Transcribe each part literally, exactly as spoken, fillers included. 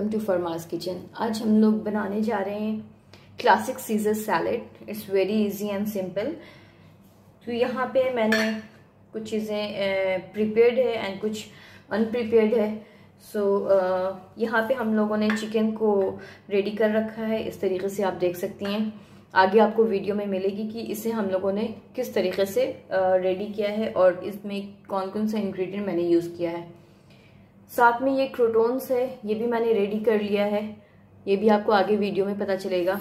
Welcome to फरमास kitchen. आज हम लोग बनाने जा रहे हैं classic Caesar salad. It's very easy and simple. तो यहाँ पे मैंने कुछ चीज़ें प्रिपेयर्ड है एंड कुछ अनप्रिपेयर्ड है। सो so, यहाँ पे हम लोगों ने चिकन को रेडी कर रखा है। इस तरीके से आप देख सकती हैं, आगे आपको वीडियो में मिलेगी कि इसे हम लोगों ने किस तरीके से रेडी किया है और इसमें कौन कौन सा इंग्रेडिएंट मैंने यूज़ किया है। साथ में ये क्रोटॉन्स है, ये भी मैंने रेडी कर लिया है, ये भी आपको आगे वीडियो में पता चलेगा।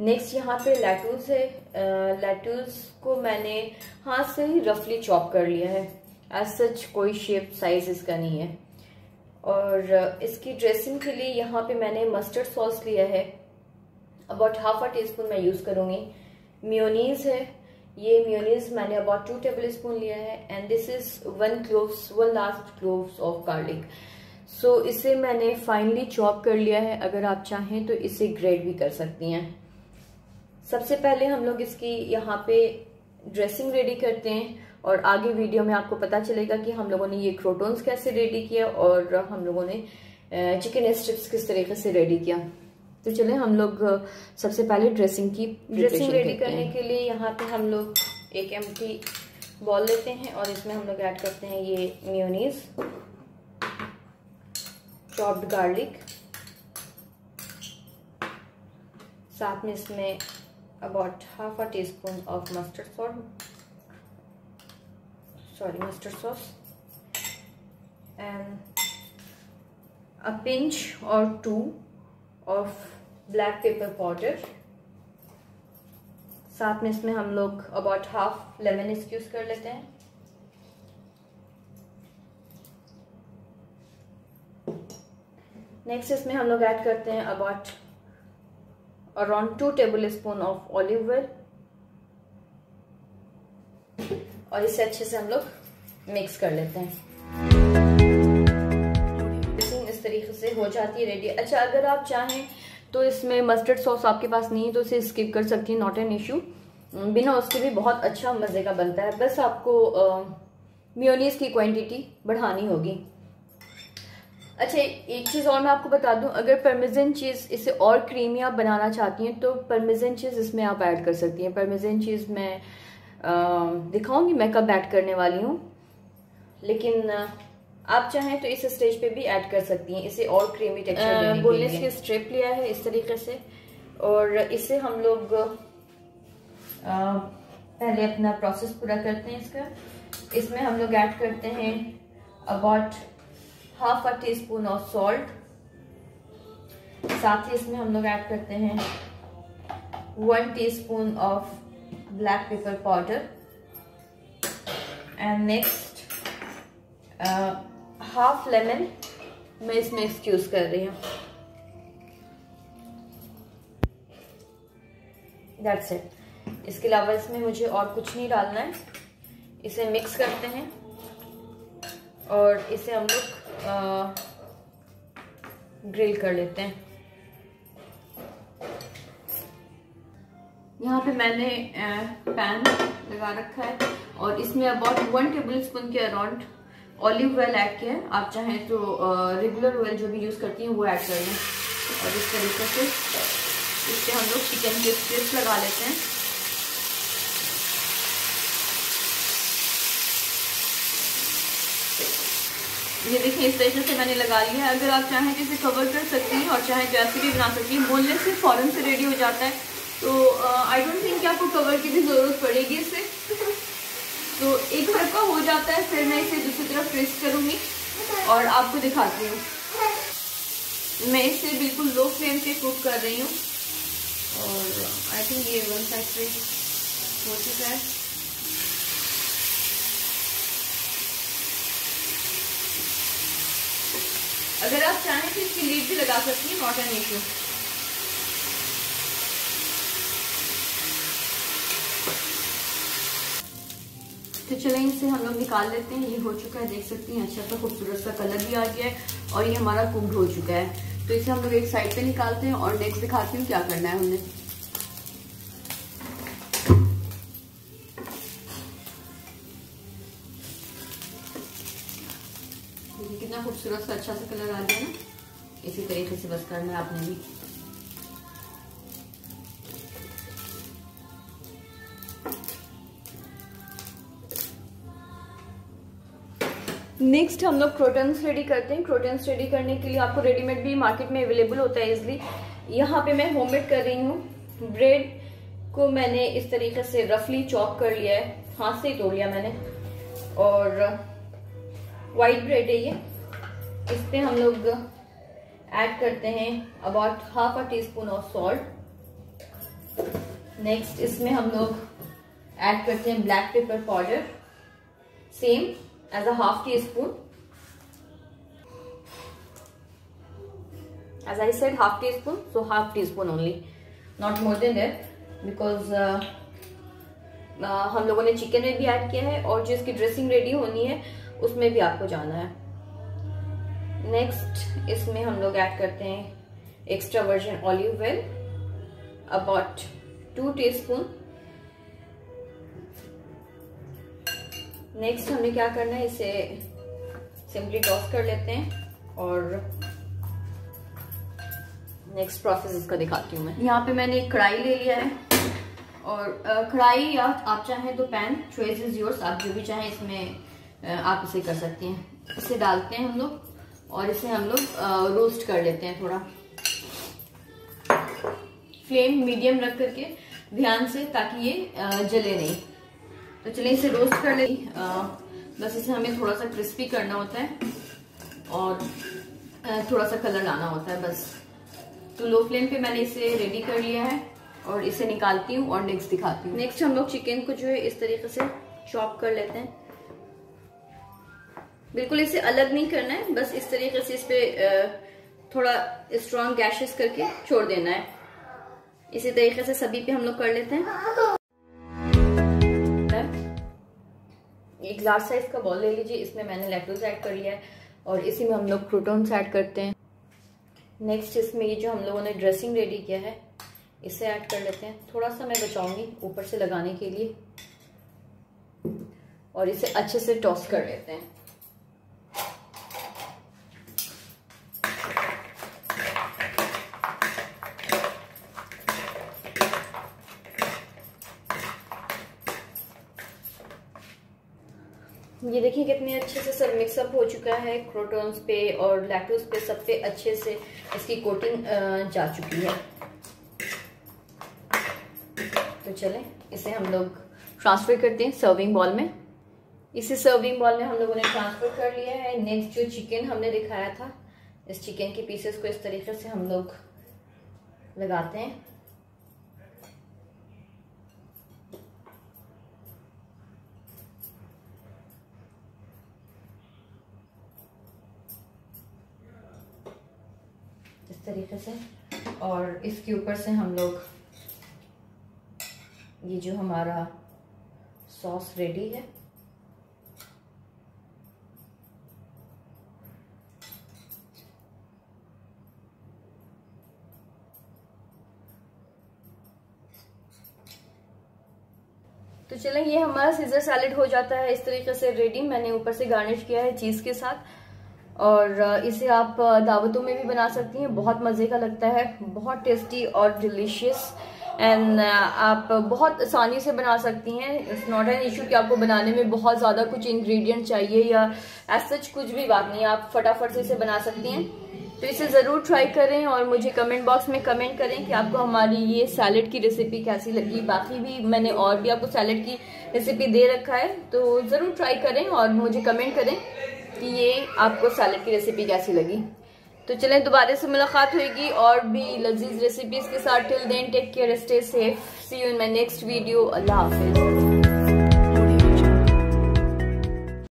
नेक्स्ट यहाँ पे लेट्यूस है। लेट्यूस को मैंने हाथ से ही रफली चॉप कर लिया है, एज सच कोई शेप साइज इसका नहीं है। और इसकी ड्रेसिंग के लिए यहाँ पे मैंने मस्टर्ड सॉस लिया है, about half a teaspoon मैं यूज़ करूँगी। मेयोनीज है, ये मेयोनीज मैंने अबाउट टू टेबल स्पून लिया है। And this is one cloves one last cloves of garlic. So इसे मैंने फाइनली चॉप कर लिया है। अगर आप चाहें तो इसे ग्रेट भी कर सकती हैं। सबसे पहले हम लोग इसकी यहाँ पे ड्रेसिंग रेडी करते हैं और आगे वीडियो में आपको पता चलेगा कि हम लोगों ने ये क्रोटॉन्स कैसे रेडी किया और हम लोगों ने चिकन स्ट्रिप्स किस तरीके से रेडी किया। तो चलें हम लोग सबसे पहले ड्रेसिंग की ड्रेसिंग रेडी करने के लिए यहाँ पे हम लोग एक एम्प्टी बॉल लेते हैं और इसमें हम लोग ऐड करते हैं ये मेयोनीज, चॉप्ड गार्लिक, साथ में इसमें about half a teaspoon of mustard sauce sorry mustard sauce and a pinch or two of black pepper powder. साथ में इसमें हम लोग अबाउट हाफ लेमन एक्सक्यूज कर लेते हैं। नेक्स्ट इसमें हम लोग ऐड करते हैं about around two tablespoon of olive oil और इसे अच्छे से हम लोग मिक्स कर लेते हैं। तरीके से हो जाती है रेडी। अच्छा, अगर आप चाहें तो इसमें मस्टर्ड सॉस आपके पास नहीं है तो इसे स्किप कर सकती हैं, नॉट एन इशू। बिना उसके भी बहुत अच्छा मज़े का बनता है। बस आपको मेयोनीज की क्वांटिटी बढ़ानी होगी। अच्छा, एक चीज़ और मैं आपको बता दूं, अगर परमेजन चीज़ इसे और क्रीमी आप बनाना चाहती हैं तो परमेजन चीज़ इसमें आप ऐड कर सकती हैं। परमेजन चीज़ मैं दिखाऊँगी मैं कब ऐड करने वाली हूँ, लेकिन आप चाहें तो इस स्टेज पे भी ऐड कर सकती हैं इसे और क्रीमी टेक्सचर देने के लिए। बोनलेस की स्ट्रिप लिया है इस तरीके से और इसे हम लोग पहले अपना प्रोसेस पूरा करते हैं इसका। इसमें हम लोग ऐड करते हैं about half a teaspoon of salt. साथ ही इसमें हम लोग ऐड करते हैं one teaspoon of black pepper powder and next half lemon मैं इसमें एक्सक्यूज कर रही हूँ। That's it. इसके अलावा इसमें मुझे और कुछ नहीं डालना है। इसे मिक्स करते हैं और इसे हम लोग ग्रिल कर लेते हैं। यहाँ पे मैंने पैन लगा रखा है और इसमें अबाउट वन टेबल स्पून के अराउंड ऑलिव ऑयल ऐड किया है। आप चाहें तो रेगुलर ऑयल जो भी यूज़ करती हैं वो ऐड कर लें। और इस तरीके से इससे हम लोग चिकन के स्ट्रिप्स लगा लेते हैं। ये देखिए, इस तरीके से मैंने लगा लिया है। अगर आप चाहें तो इसे कवर कर सकती हैं और चाहे जैसे भी बना सकती हैं। बोनलेस से फ़ौरन से रेडी हो जाता है तो आई डोंट थिंक कि आपको कवर की भी ज़रूरत पड़ेगी इससे। तो एक हल्का हो जाता है, फिर मैं इसे दूसरी तरफ फ्रिस्ट करूँगी और आपको दिखाती हूँ। मैं इसे बिल्कुल लो फ्लेम पे कुक कर रही हूँ और आई थिंक ये वन साइड फ्रिज हो चुका है। अगर आप चाहें तो इसकी लीड भी लगा सकती हैं, नॉट एन इशू। तो चलें इसे हम लोग निकाल लेते हैं। ये हो चुका है, देख सकती हैं, अच्छा सा खूबसूरत सा कलर भी आ गया है और ये हमारा कुक्ड हो चुका है। तो इसे हम लोग एक साइड पे निकालते हैं और नेक्स्ट दिखाती हूँ क्या करना है हमने। कितना खूबसूरत सा अच्छा सा कलर आ गया ना। इसी तरीके से बस करना है आपने भी। नेक्स्ट हम लोग क्रोटन्स रेडी करते हैं। क्रोटन्स रेडी करने के लिए आपको रेडीमेड भी मार्केट में अवेलेबल होता है इजली। यहाँ पे मैं होममेड कर रही हूँ। ब्रेड को मैंने इस तरीके से रफली चॉप कर लिया है, हाथ से ही तोड़ लिया मैंने। और वाइट ब्रेड है ये, इस पे हम लोग ऐड करते हैं about half a teaspoon of salt. Next इसमें हम लोग ऐड करते हैं black pepper powder, same as a half teaspoon. As I said half teaspoon, so half teaspoon only, not more than that, because हम लोगों ने chicken में भी ऐड किया है और जो इसकी ड्रेसिंग रेडी होनी है उसमें भी आपको जाना है। नेक्स्ट इसमें हम लोग ऐड करते हैं extra virgin olive oil, about two teaspoon. Next हमें क्या करना है, इसे सिंपली टॉस कर लेते हैं और नेक्स्ट प्रोसेस इसका दिखाती हूँ मैं। यहाँ पे मैंने एक कढ़ाई ले लिया है और कढ़ाई या आप चाहें तो पैन, चॉइस इज योर्स, आप जो भी चाहें इसमें आप इसे कर सकते हैं। इसे डालते हैं हम लोग और इसे हम लोग रोस्ट कर लेते हैं थोड़ा, फ्लेम मीडियम रख करके ध्यान से, ताकि ये जले नहीं। तो चलिए इसे रोस्ट कर ले। बस इसे हमें थोड़ा सा क्रिस्पी करना होता है और थोड़ा सा कलर लाना होता है बस। तो लो फ्लेम पे मैंने इसे रेडी कर लिया है और इसे निकालती हूँ और नेक्स्ट दिखाती हूँ। नेक्स्ट हम लोग चिकन को जो है इस तरीके से चॉप कर लेते हैं। बिल्कुल इसे अलग नहीं करना है, बस इस तरीके से इस पर थोड़ा स्ट्रॉन्ग गैशेस करके छोड़ देना है। इसी तरीके से सभी पे हम लोग कर लेते हैं। एक लार्ज साइज का बॉल ले लीजिए, इसमें मैंने लेटोस ऐड कर लिया है और इसी में हम लोग क्रूटॉन्स ऐड करते हैं। नेक्स्ट इसमें ये जो हम लोगों ने ड्रेसिंग रेडी किया है इसे ऐड कर लेते हैं। थोड़ा सा मैं बचाऊंगी ऊपर से लगाने के लिए और इसे अच्छे से टॉस कर लेते हैं। ये देखिए कितने अच्छे से सब मिक्सअप हो चुका है, क्रोटॉन्स पे और लेटोस पे सब पे अच्छे से इसकी कोटिंग जा चुकी है। तो चले इसे हम लोग ट्रांसफ़र करते हैं सर्विंग बॉल में। इसे सर्विंग बॉल में हम लोगों ने ट्रांसफ़र कर लिया है। नेक्स्ट जो चिकन हमने दिखाया था, इस चिकन के पीसेस को इस तरीके से हम लोग लगाते हैं। इस तरीके से और इसके ऊपर से हम लोग ये जो हमारा सॉस रेडी है तो चलें, ये हमारा सीजर सैलेड हो जाता है इस तरीके से रेडी। मैंने ऊपर से गार्निश किया है चीज़ के साथ और इसे आप दावतों में भी बना सकती हैं। बहुत मज़े का लगता है, बहुत टेस्टी और डिलीशियस, एंड आप बहुत आसानी से बना सकती हैं। इट्स नॉट एन इशू कि आपको बनाने में बहुत ज़्यादा कुछ इंग्रेडिएंट चाहिए या ऐसा सच कुछ भी बात नहीं, आप फटाफट से इसे बना सकती हैं। तो इसे ज़रूर ट्राई करें और मुझे कमेंट बॉक्स में कमेंट करें कि आपको हमारी ये सैलेड की रेसिपी कैसी लगी। बाकी भी मैंने और भी आपको सैलेड की रेसिपी दे रखा है, तो ज़रूर ट्राई करें और मुझे कमेंट करें कि ये आपको सैलेड की रेसिपी कैसी लगी। तो चलें, दोबारा से मुलाकात होगी और भी लजीज रेसिपीज के साथ। Till then take care, stay safe, see you in my next video. अल्लाह हाफिज।